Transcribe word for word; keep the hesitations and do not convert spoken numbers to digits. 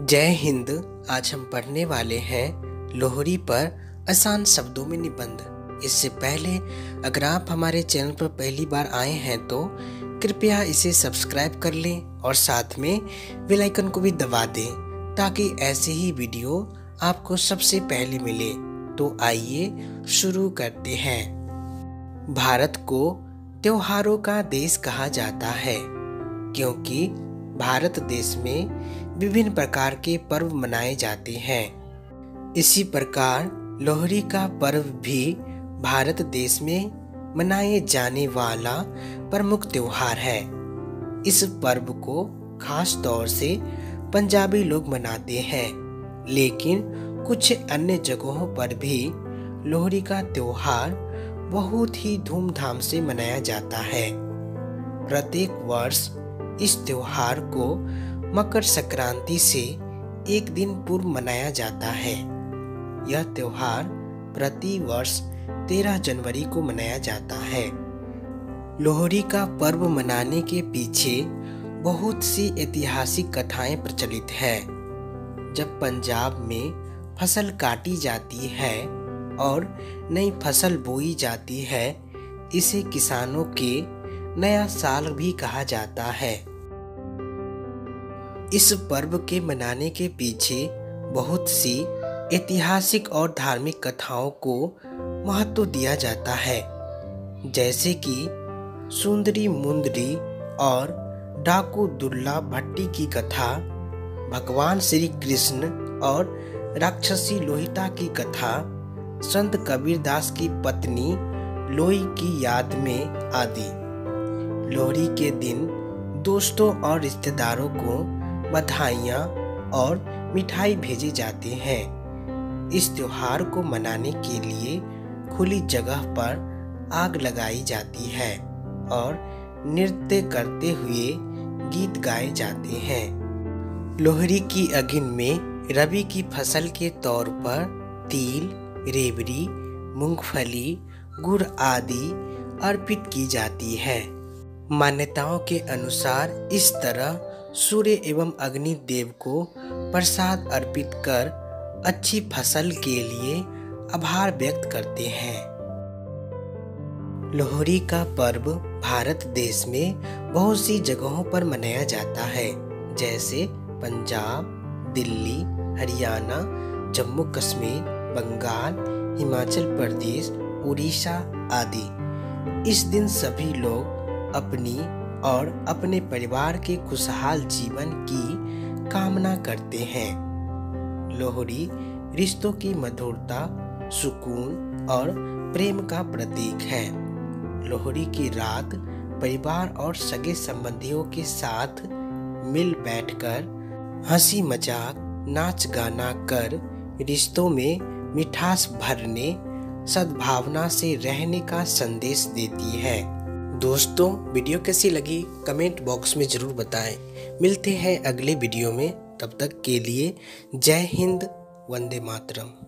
जय हिंद। आज हम पढ़ने वाले हैं लोहड़ी पर आसान शब्दों में निबंध। इससे पहले अगर आप हमारे चैनल पर पहली बार आए हैं तो कृपया इसे सब्सक्राइब कर लें और साथ में बेल आइकन को भी दबा दें ताकि ऐसे ही वीडियो आपको सबसे पहले मिले। तो आइए शुरू करते हैं। भारत को त्योहारों का देश कहा जाता है क्योंकि भारत देश में विभिन्न प्रकार के पर्व मनाए जाते हैं। इसी प्रकार लोहड़ी का पर्व भी भारत देश में मनाए जाने वाला प्रमुख त्योहार है। इस पर्व को खास तौर से पंजाबी लोग मनाते हैं, लेकिन कुछ अन्य जगहों पर भी लोहड़ी का त्योहार बहुत ही धूमधाम से मनाया जाता है। प्रत्येक वर्ष इस त्योहार को मकर संक्रांति से एक दिन पूर्व मनाया जाता है। यह त्योहार प्रति वर्ष तेरह जनवरी को मनाया जाता है। लोहड़ी का पर्व मनाने के पीछे बहुत सी ऐतिहासिक कथाएं प्रचलित हैं। जब पंजाब में फसल काटी जाती है और नई फसल बोई जाती है, इसे किसानों के नया साल भी कहा जाता है। इस पर्व के मनाने के पीछे बहुत सी ऐतिहासिक और धार्मिक कथाओं को महत्व दिया जाता है, जैसे कि सुंदरी मुंदरी और डाकू दुल्ला भट्टी की कथा, भगवान श्री कृष्ण और राक्षसी लोहिता की कथा, संत कबीरदास की पत्नी लोई की याद में आदि। लोहड़ी के दिन दोस्तों और रिश्तेदारों को बधाइयाँ और मिठाई भेजे जाते हैं। इस त्योहार को मनाने के लिए खुली जगह पर आग लगाई जाती है और नृत्य करते हुए गीत गाए जाते हैं। लोहड़ी की अगिन में रबी की फसल के तौर पर तिल, रेवड़ी, मूंगफली, गुड़ आदि अर्पित की जाती है। मान्यताओं के अनुसार इस तरह सूर्य एवं अग्नि देव को प्रसाद अर्पित कर अच्छी फसल के लिए आभार व्यक्त करते हैं। लोहड़ी का पर्व भारत देश में बहुत सी जगहों पर मनाया जाता है, जैसे पंजाब, दिल्ली, हरियाणा, जम्मू कश्मीर, बंगाल, हिमाचल प्रदेश, उड़ीसा आदि। इस दिन सभी लोग अपनी और अपने परिवार के खुशहाल जीवन की कामना करते हैं। लोहड़ी रिश्तों की मधुरता, सुकून और प्रेम का प्रतीक है। लोहड़ी की रात परिवार और सगे संबंधियों के साथ मिल बैठकर हंसी मजाक, नाच गाना कर रिश्तों में मिठास भरने, सद्भावना से रहने का संदेश देती है। दोस्तों, वीडियो कैसी लगी कमेंट बॉक्स में ज़रूर बताएं। मिलते हैं अगले वीडियो में, तब तक के लिए जय हिंद, वंदे मातरम।